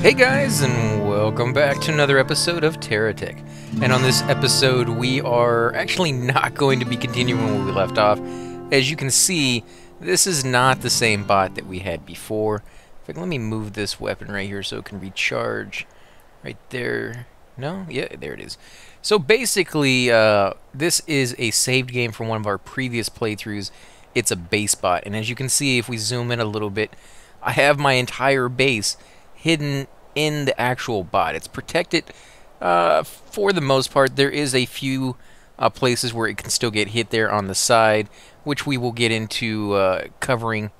Hey guys, and welcome back to another episode of Terra Tech. And on this episode, we are actually not going to be continuing where we left off. As you can see, this is not the same bot that we had before. In fact, let me move this weapon right here so it can recharge. Right there. No? Yeah, there it is. So basically, this is a saved game from one of our previous playthroughs. It's a base bot. And as you can see, if we zoom in a little bit, I have my entire base hidden in the actual bot. It's protected for the most part. There is a few places where it can still get hit there on the side, which we will get into covering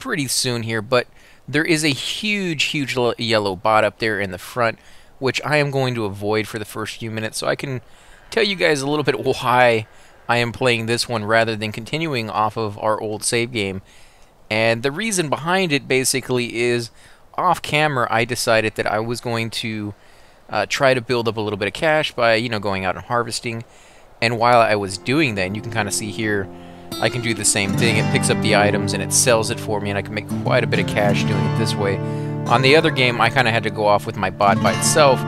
pretty soon here, but there is a huge yellow bot up there in the front, which I am going to avoid for the first few minutes, so I can tell you guys a little bit why I am playing this one rather than continuing off of our old save game. And the reason behind it basically is, off camera, I decided that I was going to try to build up a little bit of cash by, you know, going out and harvesting. And while I was doing that, and you can kind of see here, I can do the same thing. It picks up the items and it sells it for me, and I can make quite a bit of cash doing it this way. On the other game, I kind of had to go off with my bot by itself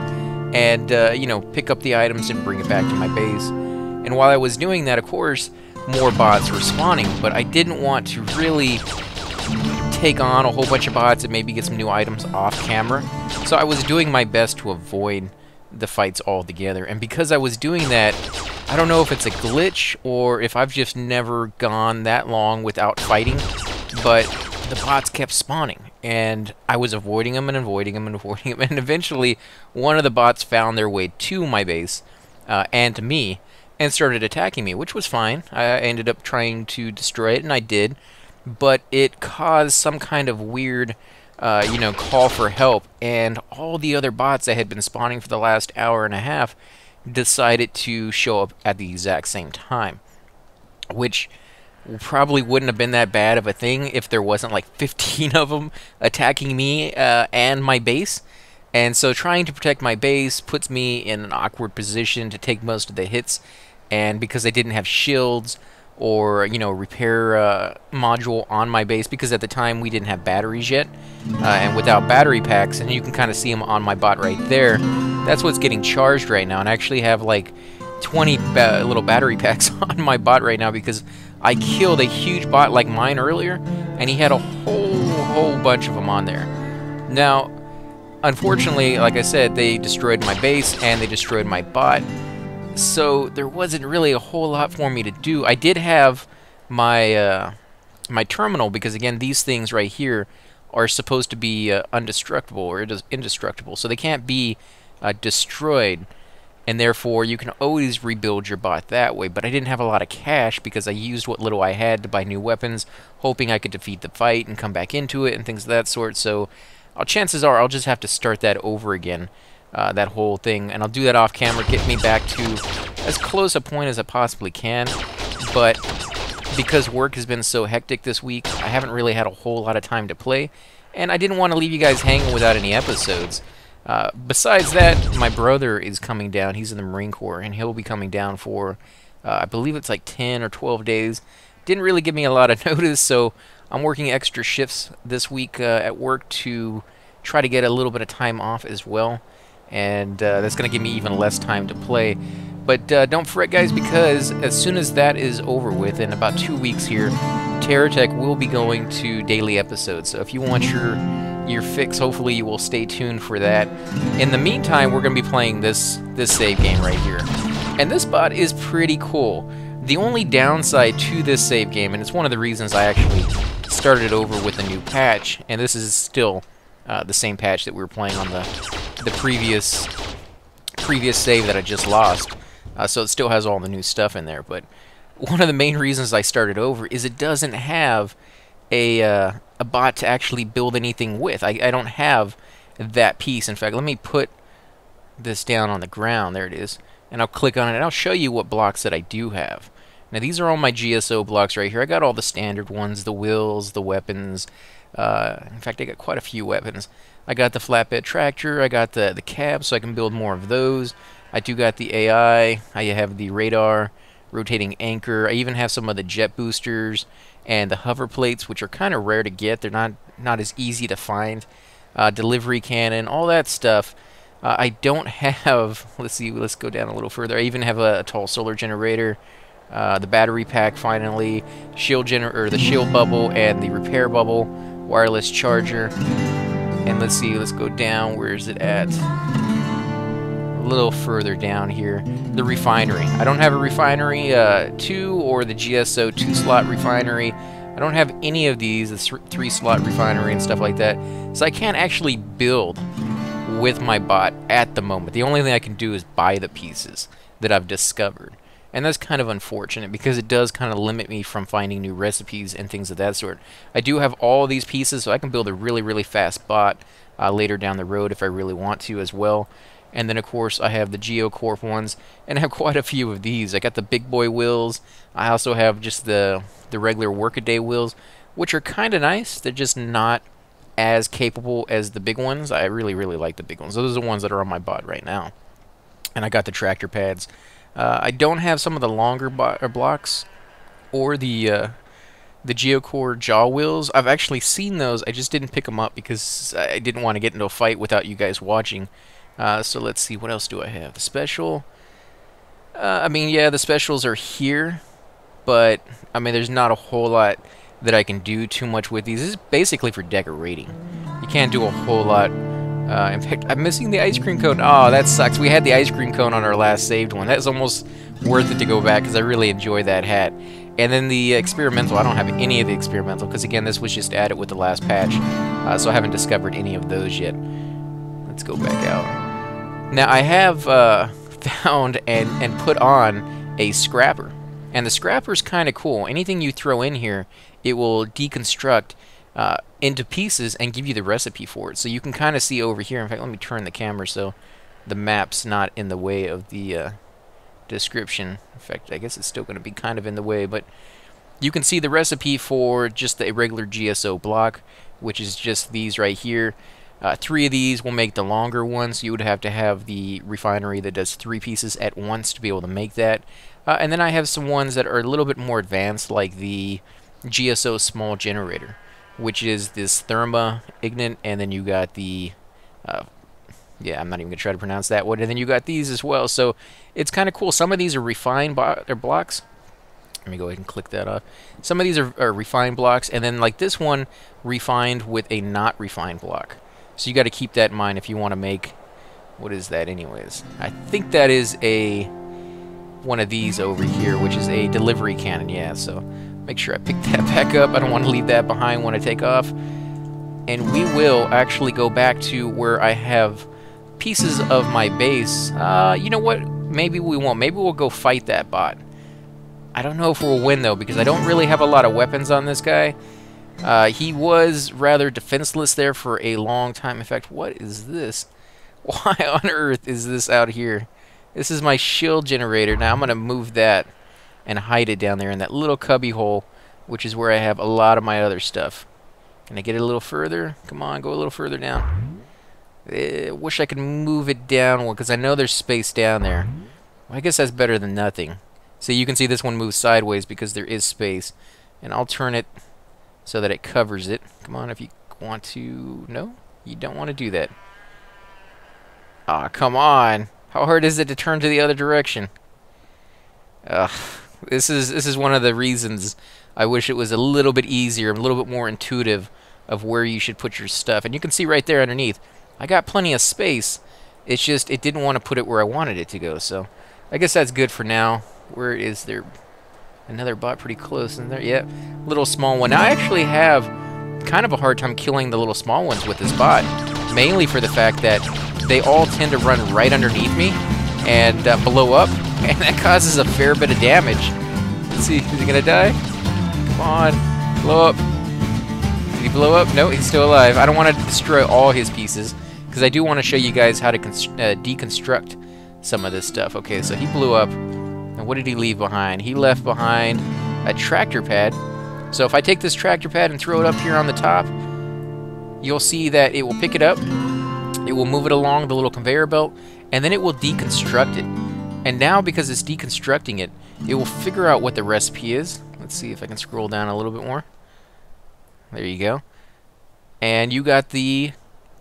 and, you know, pick up the items and bring it back to my base. And while I was doing that, of course, more bots were spawning, but I didn't want to really take on a whole bunch of bots and maybe get some new items off camera. So I was doing my best to avoid the fights altogether. And because I was doing that, I don't know if it's a glitch or if I've just never gone that long without fighting, but the bots kept spawning. And I was avoiding them and avoiding them and avoiding them. And eventually, one of the bots found their way to my base and to me and started attacking me, which was fine. I ended up trying to destroy it, and I did. But it caused some kind of weird, you know, call for help, and all the other bots that had been spawning for the last hour and a half decided to show up at the exact same time, which probably wouldn't have been that bad of a thing if there wasn't like 15 of them attacking me and my base. And so trying to protect my base puts me in an awkward position to take most of the hits, and because I didn't have shields or, you know, repair module on my base, because at the time we didn't have batteries yet, and without battery packs, and you can kind of see them on my bot right there, that's what's getting charged right now. And I actually have like 20 little battery packs on my bot right now, because I killed a huge bot like mine earlier, and he had a whole bunch of them on there. Now, unfortunately, like I said, they destroyed my base, and they destroyed my bot. So there wasn't really a whole lot for me to do. I did have my my terminal, because again, these things right here are supposed to be undestructible, or it is indestructible, so they can't be destroyed, and therefore you can always rebuild your bot that way. But I didn't have a lot of cash, because I used what little I had to buy new weapons, hoping I could defeat the fight and come back into it and things of that sort. So chances are I'll just have to start that over again. That whole thing, and I'll do that off camera, get me back to as close a point as I possibly can. But because work has been so hectic this week, I haven't really had a whole lot of time to play, and I didn't want to leave you guys hanging without any episodes. Besides that, my brother is coming down. He's in the Marine Corps, and he'll be coming down for, I believe it's like 10 or 12 days. Didn't really give me a lot of notice, so I'm working extra shifts this week at work to try to get a little bit of time off as well. And that's going to give me even less time to play. But don't fret, guys, because as soon as that is over with, in about 2 weeks here, Terra Tech will be going to daily episodes. So if you want your fix, hopefully you will stay tuned for that. In the meantime, we're going to be playing this save game right here. And this bot is pretty cool. The only downside to this save game, and it's one of the reasons I actually started over with a new patch, and this is still the same patch that we were playing on the previous save that I just lost, so it still has all the new stuff in there. But one of the main reasons I started over is it doesn't have a bot to actually build anything with. I don't have that piece. In fact, let me put this down on the ground. There it is. And I'll click on it, and I'll show you what blocks that I do have. Now, these are all my GSO blocks right here. I got all the standard ones, the wheels, the weapons. In fact, I got quite a few weapons. I got the flatbed tractor, I got the cab, so I can build more of those. I do got the AI, I have the radar, rotating anchor, I even have some of the jet boosters and the hover plates, which are kind of rare to get. They're not as easy to find. delivery cannon, all that stuff. I don't have, let's see, let's go down a little further. I even have a tall solar generator, the battery pack finally, shield generator, the shield bubble and the repair bubble, wireless charger. And let's see, let's go down, where is it at? A little further down here, the refinery. I don't have a refinery 2 or the GSO 2-slot refinery. I don't have any of these, the 3-slot refinery and stuff like that. So I can't actually build with my bot at the moment. The only thing I can do is buy the pieces that I've discovered. And that's kind of unfortunate because it does kind of limit me from finding new recipes and things of that sort. I do have all these pieces, so I can build a really, really fast bot later down the road if I really want to as well. And then, of course, I have the GeoCorp ones, and I have quite a few of these. I got the big boy wheels. I also have just the regular workaday wheels, which are kind of nice. They're just not as capable as the big ones. I really, really like the big ones. Those are the ones that are on my bot right now. And I got the tractor pads. I don't have some of the longer blocks or the GeoCorp jaw wheels. I've actually seen those. I just didn't pick them up because I didn't want to get into a fight without you guys watching. So let's see, what else do I have? The special. I mean, yeah, the specials are here, but I mean, there's not a whole lot that I can do too much with these. This is basically for decorating. You can't do a whole lot. In fact, I'm missing the ice cream cone. Oh, that sucks. We had the ice cream cone on our last saved one. That's almost worth it to go back because I really enjoy that hat. And then the experimental. I don't have any of the experimental because, again, this was just added with the last patch. So I haven't discovered any of those yet. Let's go back out. Now, I have found and put on a scrapper. And the scrapper's kind of cool. Anything you throw in here, it will deconstruct into pieces and give you the recipe for it. So you can kind of see over here. In fact, let me turn the camera so the map's not in the way of the description. In fact, I guess it's still going to be kind of in the way, but you can see the recipe for just the regular GSO block, which is just these right here. 3 of these will make the longer ones. So you would have to have the refinery that does 3 pieces at once to be able to make that. And then I have some ones that are a little bit more advanced, like the GSO small generator, which is this Therma Ignant, and then you got the yeah, I'm not even gonna try to pronounce that one, and then you got these as well. So it's kind of cool. Some of these are refined blocks. Let me go ahead and click that off. Some of these are refined blocks, and then like this one, refined with a not refined block. So you got to keep that in mind if you want to make, what is that anyways? I think that is a one of these over here, which is a delivery cannon. Yeah, so make sure I pick that back up. I don't want to leave that behind when I take off. And we will actually go back to where I have pieces of my base. You know what? Maybe we won't. Maybe we'll go fight that bot. I don't know if we'll win, though, because I don't really have a lot of weapons on this guy. He was rather defenseless there for a long time. In fact, what is this? Why on earth is this out here? This is my shield generator. Now I'm going to move that and hide it down there in that little cubby hole, which is where I have a lot of my other stuff. Can I get it a little further? Come on, go a little further down. I wish I could move it down because I know there's space down there. Well, I guess that's better than nothing. So you can see this one moves sideways because there is space. And I'll turn it so that it covers it. Come on, if you want to. No, you don't want to do that. Ah, come on. How hard is it to turn to the other direction? Ugh. This is one of the reasons I wish it was a little bit easier, a little bit more intuitive of where you should put your stuff. And you can see right there underneath, I got plenty of space. It's just it didn't want to put it where I wanted it to go. So I guess that's good for now. Where is there another bot pretty close in there? Yep, yeah, little small one. Now, I actually have kind of a hard time killing the little small ones with this bot, mainly for the fact that they all tend to run right underneath me and blow up, and that causes a fair bit of damage. Let's see, is he gonna die? Come on, blow up. Did he blow up? No, he's still alive. I don't want to destroy all his pieces, because I do want to show you guys how to deconstruct some of this stuff. Okay, so he blew up, and what did he leave behind? He left behind a tractor pad. So if I take this tractor pad and throw it up here on the top, you'll see that it will pick it up, it will move it along the little conveyor belt, and then it will deconstruct it. And now, because it's deconstructing it, it will figure out what the recipe is. Let's see if I can scroll down a little bit more. There you go. And you got the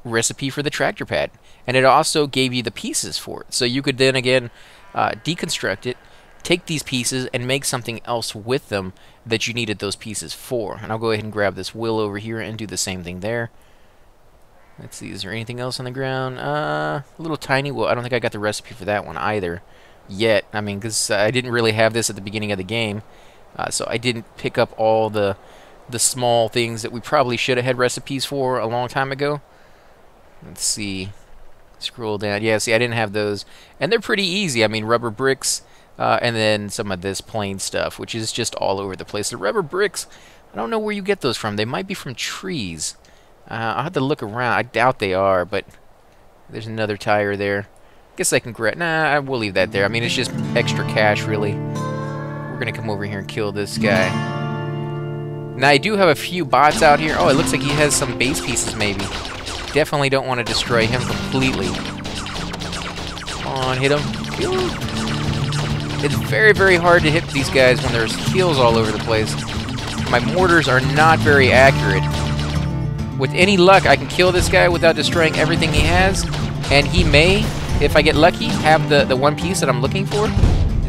recipe for the tractor pad, and it also gave you the pieces for it, so you could then again deconstruct it, take these pieces and make something else with them that you needed those pieces for. And I'll go ahead and grab this wheel over here and do the same thing there. Let's see, is there anything else on the ground? A little tiny wheel. I don't think I got the recipe for that one either yet. I mean, because I didn't really have this at the beginning of the game, so I didn't pick up all the small things that we probably should have had recipes for a long time ago. Let's see, scroll down. Yeah, see, I didn't have those, and they're pretty easy. I mean, rubber bricks, and then some of this plain stuff, which is just all over the place. The rubber bricks, I don't know where you get those from. They might be from trees. I'll have to look around. I doubt they are, but there's another tire there. Guess I can grab... Nah, we'll leave that there. I mean, it's just extra cash, really. We're gonna come over here and kill this guy. Now, I do have a few bots out here. Oh, it looks like he has some base pieces, maybe. Definitely don't want to destroy him completely. Come on, hit him. Kill him. It's very, very hard to hit these guys when there's heels all over the place. My mortars are not very accurate. With any luck, I can kill this guy without destroying everything he has, and he may, if I get lucky, have the one piece that I'm looking for,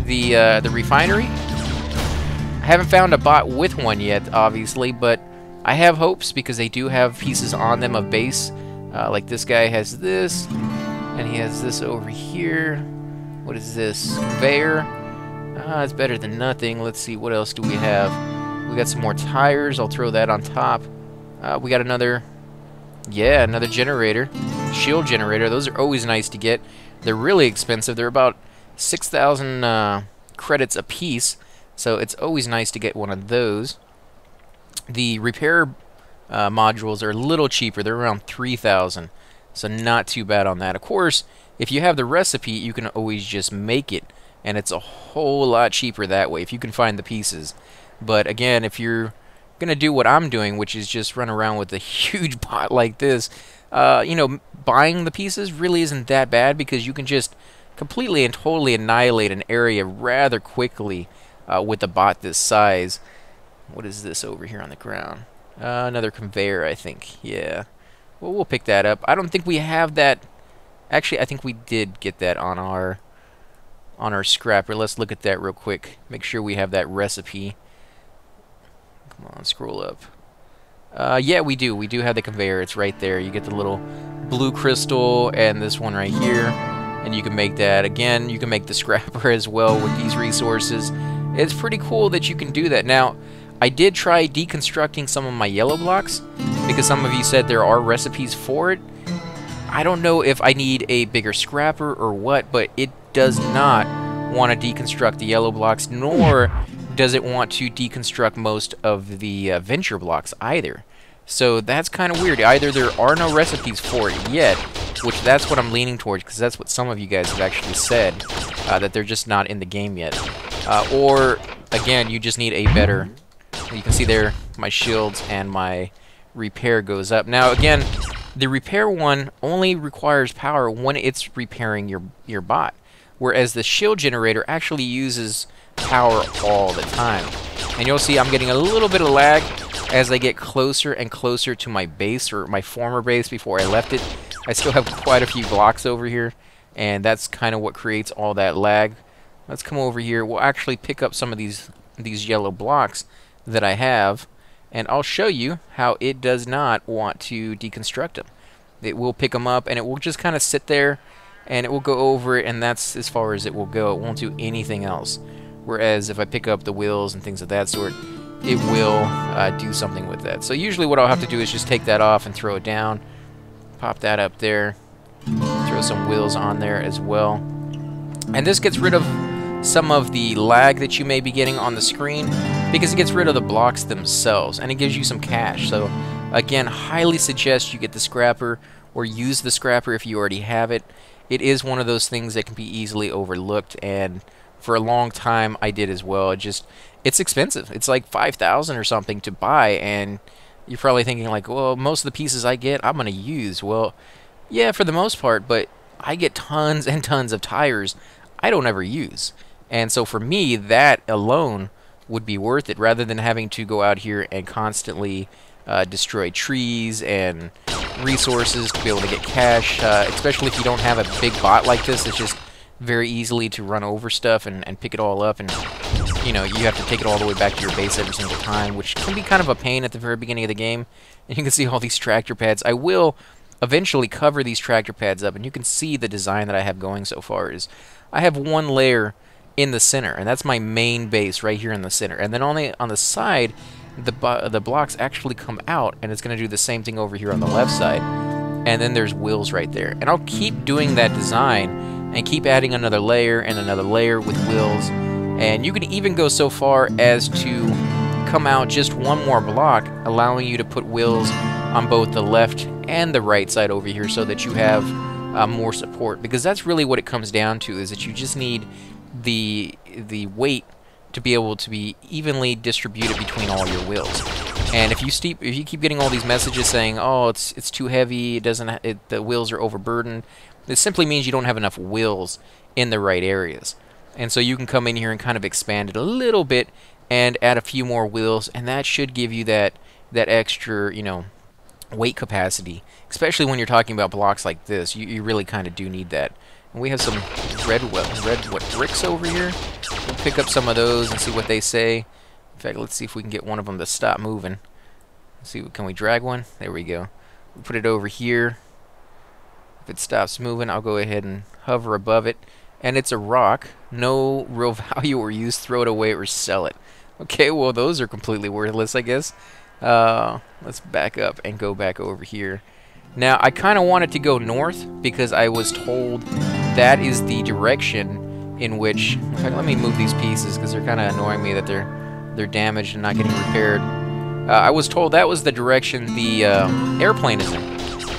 the refinery. I haven't found a bot with one yet, obviously, but I have hopes because they do have pieces on them of base. Like this guy has this, and he has this over here. What is this? Conveyor. It's better than nothing. Let's see, what else do we have? We got some more tires. I'll throw that on top. We got another, yeah, another generator. Shield generator. Those are always nice to get. They're really expensive. They're about 6,000 credits a piece, so it's always nice to get one of those. The repair modules are a little cheaper. They're around 3,000, so not too bad on that. Of course, if you have the recipe, you can always just make it, and it's a whole lot cheaper that way if you can find the pieces. But again, if you're going to do what I'm doing, which is just run around with a huge bot like this, you know, buying the pieces really isn't that bad because you can just completely and totally annihilate an area rather quickly with a bot this size. What is this over here on the ground? Another conveyor, I think. Yeah. Well, we'll pick that up. I don't think we have that. Actually, I think we did get that on our scrapper. Let's look at that real quick. Make sure we have that recipe. Come on, scroll up. Yeah, we do. We do have the conveyor. It's right there. You get the little blue crystal and this one right here, and you can make that. Again, you can make the scrapper as well with these resources. It's pretty cool that you can do that. Now, I did try deconstructing some of my yellow blocks because some of you said there are recipes for it. I don't know if I need a bigger scrapper or what, but it does not want to deconstruct the yellow blocks, nor does it want to deconstruct most of the venture blocks either. So that's kind of weird. Either there are no recipes for it yet, which that's what I'm leaning towards because that's what some of you guys have actually said, that they're just not in the game yet. Or, again, you just need a better... You can see there my shields and my repair goes up. Now, again, the repair one only requires power when it's repairing your bot, whereas the shield generator actually uses power all the time. And you'll see I'm getting a little bit of lag as I get closer and closer to my base, or my former base before I left it. I still have quite a few blocks over here, and that's kind of what creates all that lag. Let's come over here. We'll actually pick up some of these yellow blocks that I have, and I'll show you how it does not want to deconstruct them. It will pick them up, and it will just kind of sit there, and it will go over it, and that's as far as it will go. It won't do anything else. Whereas if I pick up the wheels and things of that sort, it will do something with that. So usually what I'll have to do is just take that off and throw it down, pop that up there, throw some wheels on there as well. And this gets rid of some of the lag that you may be getting on the screen because it gets rid of the blocks themselves, and it gives you some cash. So again, highly suggest you get the scrapper or use the scrapper if you already have it. It is one of those things that can be easily overlooked, and for a long time I did as well. It just, it's expensive. It's like 5,000 or something to buy, and you're probably thinking like, well, most of the pieces I get I'm gonna use. Well, yeah, for the most part, but I get tons and tons of tires I don't ever use. And so for me, that alone would be worth it rather than having to go out here and constantly destroy trees and resources to be able to get cash, especially if you don't have a big bot like this. It's just very easily to run over stuff and pick it all up, and you know, you have to take it all the way back to your base every single time, which can be kind of a pain at the very beginning of the game. And you can see all these tractor pads. I will eventually cover these tractor pads up, and you can see the design that I have going so far is I have one layer in the center, and that's my main base right here in the center, and then only on the side the blocks actually come out, and it's going to do the same thing over here on the left side, and then there's wheels right there. And I'll keep doing that design and keep adding another layer and another layer with wheels, and you can even go so far as to come out just one more block, allowing you to put wheels on both the left and the right side over here so that you have more support, because that's really what it comes down to, is that you just need the weight to be able to be evenly distributed between all your wheels. And if you keep getting all these messages saying, oh, it's too heavy, it doesn't, the wheels are overburdened, this simply means you don't have enough wheels in the right areas. And so you can come in here and kind of expand it a little bit and add a few more wheels, and that should give you that extra, you know, weight capacity, especially when you're talking about blocks like this. You really kind of do need that. And we have some red bricks over here. We'll pick up some of those and see what they say. In fact, let's see if we can get one of them to stop moving. Let's see, can we drag one? There we go. We'll put it over here. If it stops moving, I'll go ahead and hover above it. And it's a rock. No real value or use. Throw it away or sell it. Okay, well, those are completely worthless, I guess. Let's back up and go back over here. Now, I kind of wanted to go north because I was told that is the direction in which... In fact, let me move these pieces because they're kind of annoying me that they're damaged and not getting repaired. I was told that was the direction the airplane is in.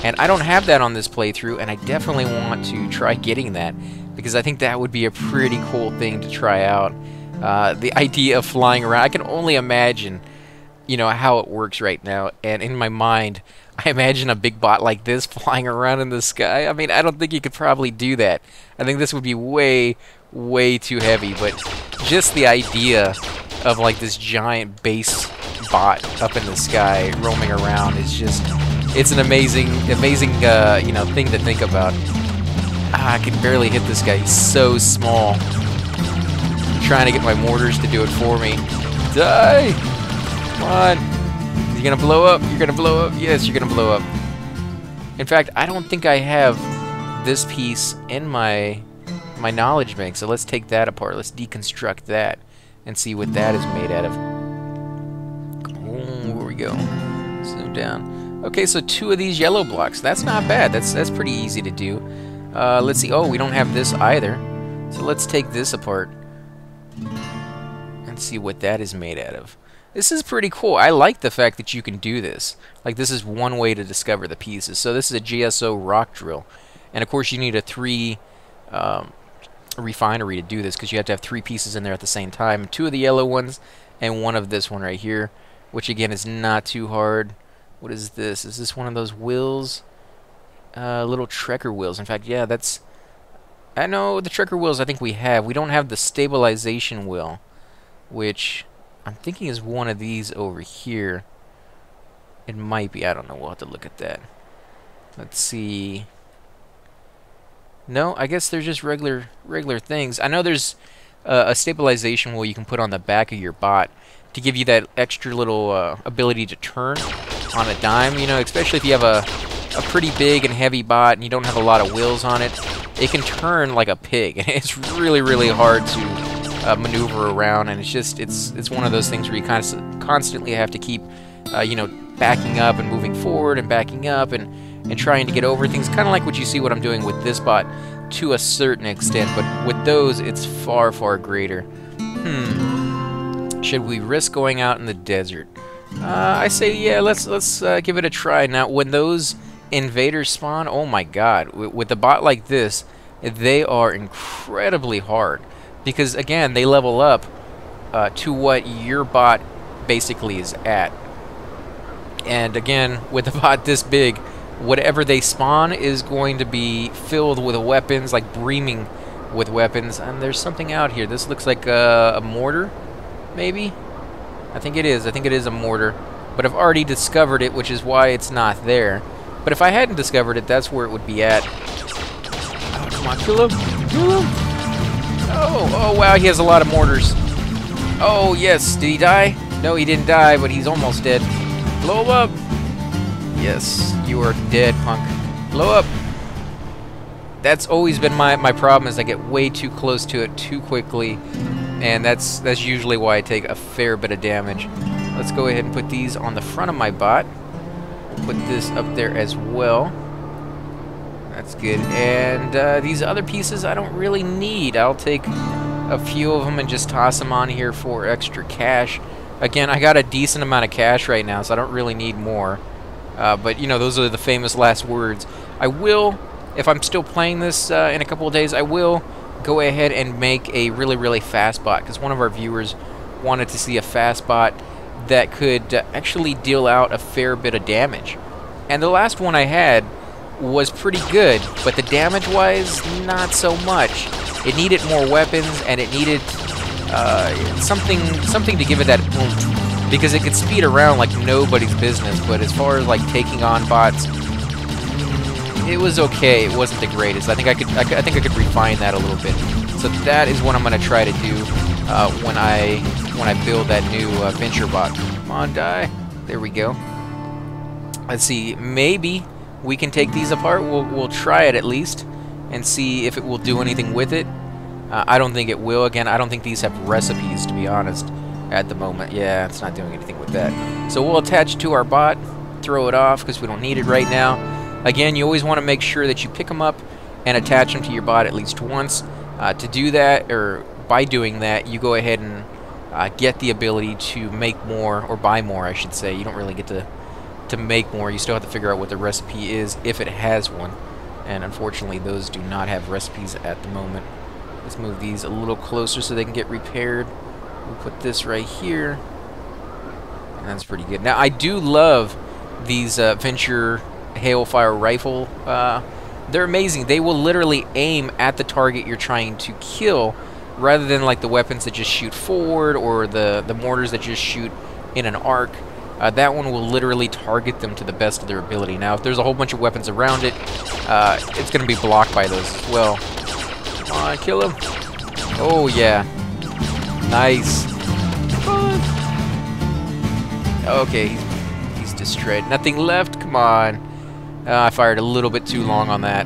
And I don't have that on this playthrough, and I definitely want to try getting that because I think that would be a pretty cool thing to try out. The idea of flying around, I can only imagine, you know, how it works right now. And in my mind, I imagine a big bot like this flying around in the sky. I mean, I don't think you could probably do that. I think this would be way, way too heavy, but just the idea of like this giant base bot up in the sky roaming around is just, it's an amazing, amazing, you know, thing to think about. Ah, I can barely hit this guy. He's so small. I'm trying to get my mortars to do it for me. Die! Come on. You're gonna blow up, you're gonna blow up, yes, you're gonna blow up. In fact, I don't think I have this piece in my knowledge bank, so let's take that apart, let's deconstruct that and see what that is made out of. Oh, here we go. Zoom down. Okay, so two of these yellow blocks, that's not bad, that's pretty easy to do. Let's see, oh, we don't have this either, so let's take this apart and see what that is made out of. This is pretty cool. I like the fact that you can do this. Like, this is one way to discover the pieces. So this is a GSO rock drill. And of course you need a 3 refinery to do this, because you have to have 3 pieces in there at the same time. 2 of the yellow ones and 1 of this one right here, which again is not too hard. What is this? Is this one of those wheels? Little trekker wheels. In fact, yeah, that's... I know the trekker wheels I think we have. We don't have the stabilization wheel, which... I'm thinking is one of these over here. It might be. I don't know. We'll have to look at that. Let's see. No, I guess they're just regular things. I know there's a stabilization wheel you can put on the back of your bot to give you that extra little ability to turn on a dime. You know, especially if you have a pretty big and heavy bot and you don't have a lot of wheels on it, it can turn like a pig. It's really, really hard to... maneuver around, and it's just it's one of those things where you kind of constantly have to keep you know, backing up and moving forward and backing up and trying to get over things, kind of like what you see what I'm doing with this bot to a certain extent, but with those it's far, far greater. Should we risk going out in the desert? I say yeah, let's give it a try. Now when those invaders spawn, oh my god, with a bot like this they are incredibly hard. Because, again, they level up to what your bot basically is at. And, again, with a bot this big, whatever they spawn is going to be filled with weapons, like breaming with weapons. And there's something out here. This looks like a mortar, maybe? I think it is. I think it is a mortar. but I've already discovered it, which is why it's not there. But if I hadn't discovered it, that's where it would be at. Oh, come on, kill him. Kill him. Oh, oh, wow, he has a lot of mortars. Oh, yes, did he die? No, he didn't die, but he's almost dead. Blow him up. Yes, you are dead, punk. Blow up. That's always been my problem, is I get way too close to it too quickly, and that's usually why I take a fair bit of damage. Let's go ahead and put these on the front of my bot. We'll put this up there as well. That's good. And these other pieces I don't really need. I'll take a few of them and just toss them on here for extra cash. Again, I got a decent amount of cash right now, so I don't really need more. But, you know, those are the famous last words. I will, if I'm still playing this in a couple of days, I will go ahead and make a really, really fast bot, because one of our viewers wanted to see a fast bot that could actually deal out a fair bit of damage. And the last one I had was pretty good, but the damage-wise, not so much. It needed more weapons, and it needed something to give it that oomph, because it could speed around like nobody's business. But as far as like taking on bots, it was okay. It wasn't the greatest. I think I could refine that a little bit. So that is what I'm gonna try to do when I build that new venture bot. Come on, die. There we go. Let's see. Maybe we can take these apart. We'll try it at least and see if it will do anything with it. I don't think it will. Again, I don't think these have recipes, to be honest, at the moment. Yeah, it's not doing anything with that. So we'll attach to our bot, throw it off because we don't need it right now. Again, you always want to make sure that you pick them up and attach them to your bot at least once. To do that, or by doing that, you go ahead and get the ability to make more, or buy more, I should say. You don't really get to make more. You still have to figure out what the recipe is, if it has one. And unfortunately, those do not have recipes at the moment. Let's move these a little closer so they can get repaired. We'll put this right here. And that's pretty good. Now, I do love these Venture Hailfire Rifle. They're amazing. They will literally aim at the target you're trying to kill, rather than like the weapons that just shoot forward or the mortars that just shoot in an arc. That one will literally target them to the best of their ability. Now, if there's a whole bunch of weapons around it, it's going to be blocked by those as well. Come on, kill him. Oh, yeah. Nice. Come on. Okay, he's destroyed. Nothing left. Come on. I fired a little bit too long on that.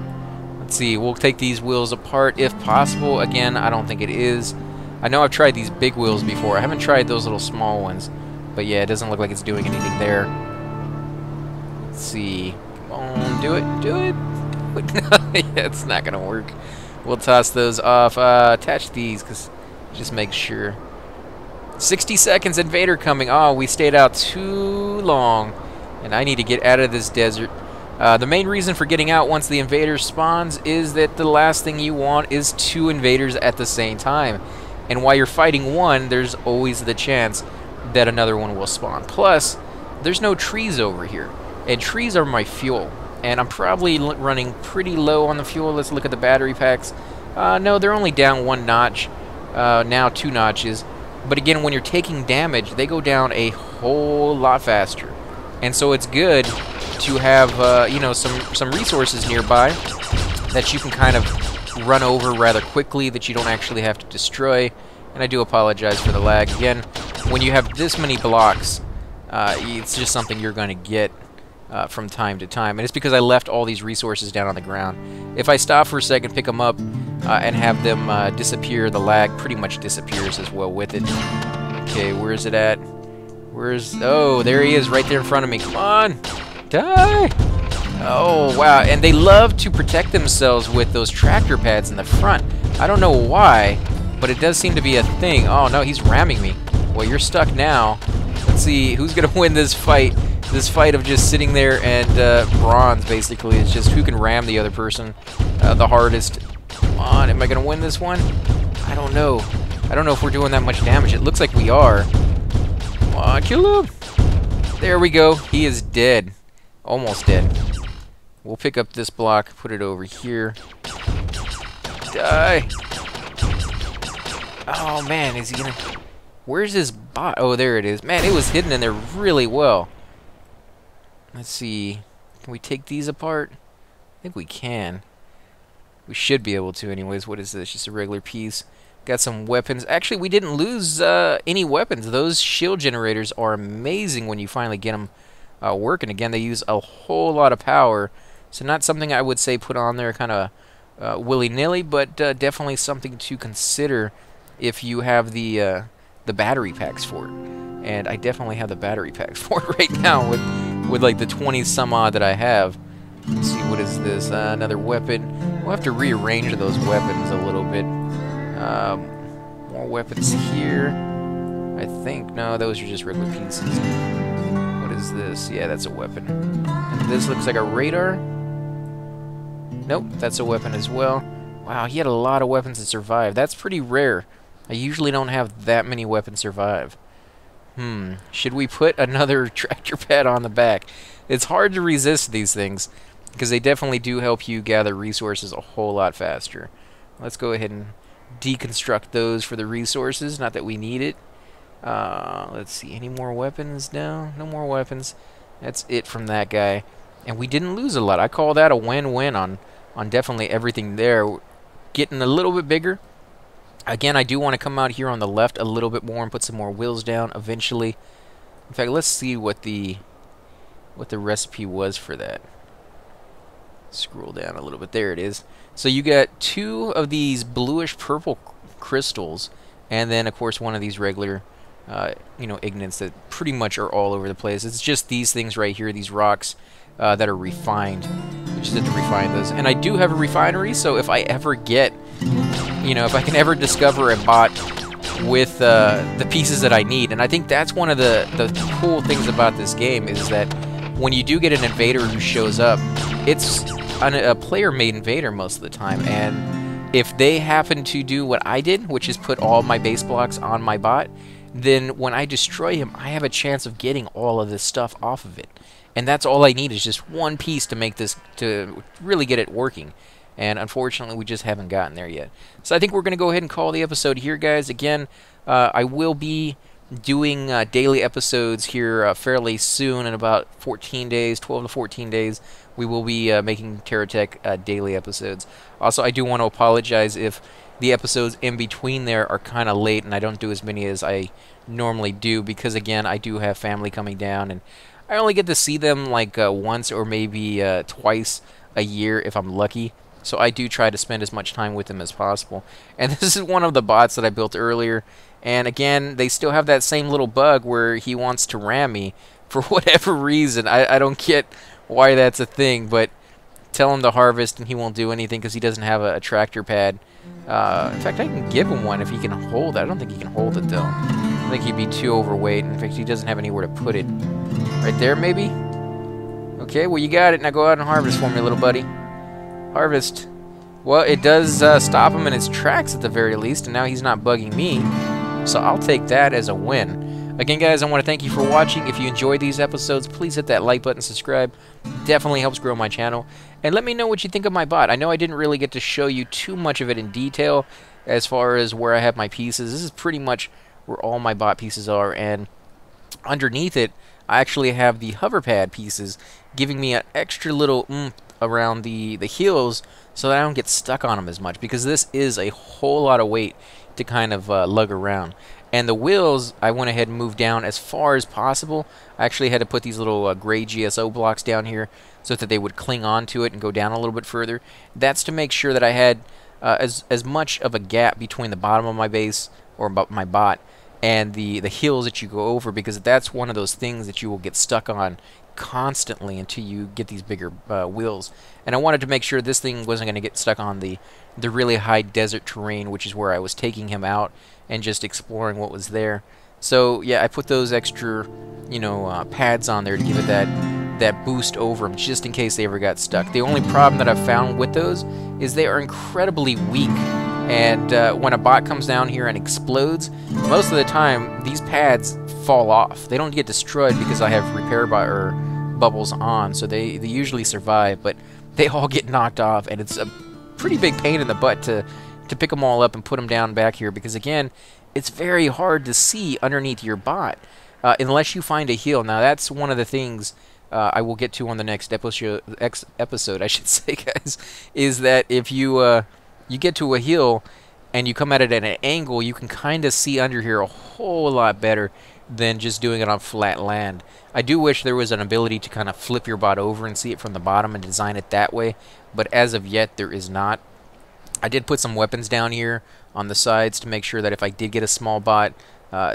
Let's see. We'll take these wheels apart if possible. Again, I don't think it is. I know I've tried these big wheels before. I haven't tried those little small ones. But yeah, it doesn't look like it's doing anything there. Let's see. Come on, do it. Do it. Yeah, it's not going to work. We'll toss those off. Attach these, because just make sure. 60 seconds, invader coming. Oh, we stayed out too long, and I need to get out of this desert. The main reason for getting out once the invader spawns is that the last thing you want is 2 invaders at the same time. And while you're fighting one, there's always the chance that another one will spawn. Plus, there's no trees over here, and trees are my fuel. And I'm probably running pretty low on the fuel. Let's look at the battery packs. No, they're only down 1 notch. Now 2 notches. But again, when you're taking damage, they go down a whole lot faster. And so it's good to have, you know, some resources nearby that you can kind of run over rather quickly, that you don't actually have to destroy. And I do apologize for the lag. Again, when you have this many blocks, it's just something you're going to get from time to time, and it's because I left all these resources down on the ground. If I stop for a second, pick them up, and have them disappear, the lag pretty much disappears as well with it. Okay, where is it at? Where's... oh, there he is, right there in front of me. Come on! Die! Oh, wow, and they love to protect themselves with those tractor pads in the front. I don't know why, but it does seem to be a thing. Oh, no, he's ramming me. Well, you're stuck now. Let's see who's going to win this fight. This fight of just sitting there and bronze, basically. It's just who can ram the other person the hardest. Come on, am I going to win this one? I don't know. I don't know if we're doing that much damage. It looks like we are. Come on, kill him. There we go. He is dead. Almost dead. We'll pick up this block, put it over here. Die. Oh, man, is he going to... Where's his bot? Oh, there it is. Man, it was hidden in there really well. Let's see. Can we take these apart? I think we can. We should be able to anyways. What is this? Just a regular piece. Got some weapons. Actually, we didn't lose any weapons. Those shield generators are amazing when you finally get them working again. They use a whole lot of power. So not something I would say put on there kind of willy-nilly, but definitely something to consider if you have the battery packs for it. And I definitely have the battery packs for it right now with like the 20 some odd that I have. Let's see, what is this? Another weapon. We'll have to rearrange those weapons a little bit. More weapons here. I think, no, those are just regular pieces. What is this? Yeah, that's a weapon. And this looks like a radar. Nope, that's a weapon as well. Wow, he had a lot of weapons that survived. That's pretty rare. I usually don't have that many weapons survive. Should we put another tractor pad on the back? It's hard to resist these things, because they definitely do help you gather resources a whole lot faster. Let's go ahead and deconstruct those for the resources, not that we need it. Let's see, any more weapons? No more weapons. That's it from that guy. And we didn't lose a lot. I call that a win-win on definitely everything there. Getting a little bit bigger. Again, I do want to come out here on the left a little bit more and put some more wheels down eventually. In fact, let's see what the recipe was for that. Scroll down a little bit. There it is. So you got two of these bluish purple crystals, and then of course one of these regular ignits that pretty much are all over the place. It's just these things right here, these rocks that are refined. You just have to refine those. And I do have a refinery, so if I ever get, you know, if I can ever discover a bot with the pieces that I need. And I think that's one of the cool things about this game is that when you do get an invader who shows up, it's a player-made invader most of the time, and if they happen to do what I did, which is put all my base blocks on my bot, then when I destroy him, I have a chance of getting all of this stuff off of it. And that's all I need is just one piece to make this, to really get it working. And unfortunately, we just haven't gotten there yet. So I think we're going to go ahead and call the episode here, guys. Again, I will be doing daily episodes here fairly soon. In about 14 days, 12 to 14 days, we will be making Terra Tech daily episodes. Also, I do want to apologize if the episodes in between there are kind of late and I don't do as many as I normally do, because again, I do have family coming down and I only get to see them like once or maybe twice a year if I'm lucky. So I do try to spend as much time with them as possible. And this is one of the bots that I built earlier. And again, they still have that same little bug where he wants to ram me for whatever reason. I don't get why that's a thing, but tell him to harvest and he won't do anything because he doesn't have a tractor pad. In fact, I can give him one if he can hold it. I don't think he can hold it, though. I think he'd be too overweight. In fact, he doesn't have anywhere to put it. Right there, maybe? Okay, well, you got it. Now go out and harvest for me, little buddy. Harvest. Well, it does stop him in his tracks at the very least, and now he's not bugging me. So I'll take that as a win. Again, guys, I want to thank you for watching. If you enjoyed these episodes, please hit that like button, subscribe. Definitely helps grow my channel. And let me know what you think of my bot. I know I didn't really get to show you too much of it in detail as far as where I have my pieces. This is pretty much where all my bot pieces are, and underneath it, I actually have the hover pad pieces giving me an extra little oomph around the heels so that I don't get stuck on them as much, because this is a whole lot of weight to kind of lug around. And the wheels, I went ahead and moved down as far as possible. I actually had to put these little gray GSO blocks down here so that they would cling onto it and go down a little bit further. That's to make sure that I had as much of a gap between the bottom of my base, or my bot, and the hills that you go over, because that's one of those things that you will get stuck on constantly until you get these bigger wheels. And I wanted to make sure this thing wasn't going to get stuck on the really high desert terrain, which is where I was taking him out and just exploring what was there. So yeah, I put those extra, you know, pads on there to give it that boost over them, just in case they ever got stuck. The only problem that I've found with those is they are incredibly weak. And when a bot comes down here and explodes, most of the time these pads fall off. They don't get destroyed because I have repair bubbles on, so they usually survive, but they all get knocked off, and it's a pretty big pain in the butt to pick them all up and put them down back here, because again, it's very hard to see underneath your bot unless you find a heel. Now that's one of the things I will get to on the next episode, I should say, guys, is that if you you get to a hill and you come at it at an angle, you can kind of see under here a whole lot better than just doing it on flat land. I do wish there was an ability to kind of flip your bot over and see it from the bottom and design it that way, but as of yet there is not. I did put some weapons down here on the sides to make sure that if I did get a small bot,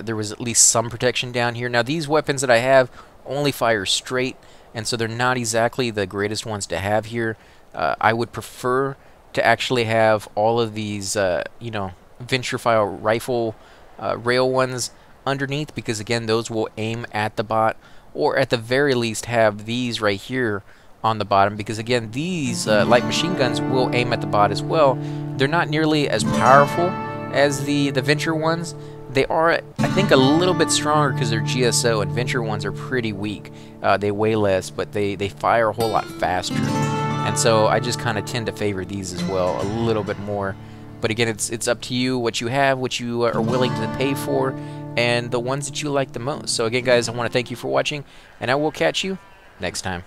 there was at least some protection down here. Now these weapons that I have only fire straight, and so they're not exactly the greatest ones to have here. I would prefer to actually have all of these, you know, venture-file rifle rail ones underneath, because again, those will aim at the bot, or at the very least have these right here on the bottom, because again, these light machine guns will aim at the bot as well. They're not nearly as powerful as the venture ones. They are, I think, a little bit stronger because they're GSO, and venture ones are pretty weak. They weigh less, but they fire a whole lot faster. And so I just kind of tend to favor these as well, a little bit more. But again, it's up to you what you have, what you are willing to pay for, and the ones that you like the most. So again, guys, I want to thank you for watching, and I will catch you next time.